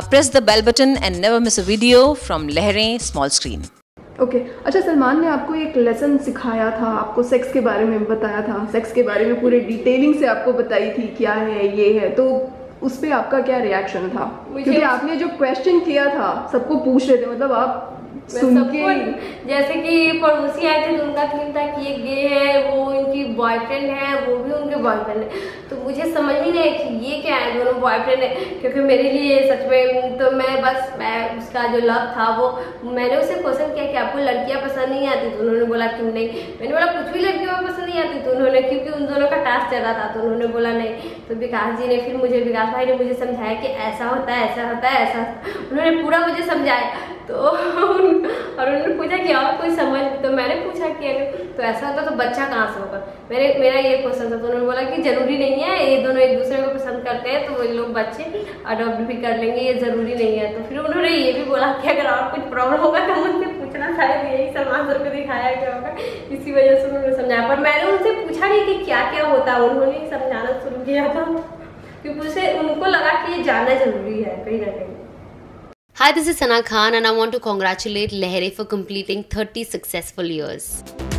Press the bell button and never miss a video from Lehren small screen. Okay, अच्छा सलमान ने आपको एक lesson सिखाया था, आपको सेक्स के बारे में बताया था, सेक्स के बारे में पूरे डिटेलिंग से आपको बताई थी क्या है ये है, तो उस पे आपका क्या रिएक्शन था? क्योंकि आपने जो क्वेश्चन किया था सबको पूछ रहे थे, मतलब आप जैसे कि पड़ोसी आए थे तो उनका थीम था कि ये गे है, वो उनकी बॉयफ्रेंड है, वो भी उनके बॉयफ्रेंड है, तो मुझे समझ ही नहीं कि ये क्या है, दोनों बॉयफ्रेंड है। क्योंकि मेरे लिए सच में तो मैं उसका जो लव था वो मैंने उसे क्वेश्चन किया कि आपको लड़कियां पसंद नहीं आती, तो उन्होंने बोला क्यों नहीं, मैंने बोला कुछ भी लड़कियों को पसंद नहीं आती, तो उन्होंने क्योंकि उन दोनों का टास्क चला था तो उन्होंने बोला नहीं, तो विकास जी ने फिर मुझे विकास भाई ने मुझे समझाया कि ऐसा होता है ऐसा होता है ऐसा, उन्होंने पूरा मुझे समझाया तो और उन्होंने पूछा कि और कोई समझ, तो मैंने पूछा कि तो ऐसा होता तो बच्चा कहाँ से होगा, मेरा ये क्वेश्चन था, तो उन्होंने बोला कि ज़रूरी नहीं है, ये दोनों एक दूसरे को पसंद करते हैं तो वो लोग बच्चे अडॉप्ट भी कर लेंगे, ये ज़रूरी नहीं है। तो फिर उन्होंने ये भी बोला कि अगर और कुछ प्रॉब्लम होगा तो मुझसे पूछना, शायद यही सलमान सर को दिखाया गया होगा, इसी वजह से उन्होंने समझाया, पर मैंने उनसे पूछा नहीं कि क्या क्या होता, उन्होंने ही समझाना शुरू किया था क्योंकि उसे उनको लगा कि ये जानना ज़रूरी है कहीं ना कहीं। Hi, this is Sana Khan and I want to congratulate Lehren for completing 30 successful years.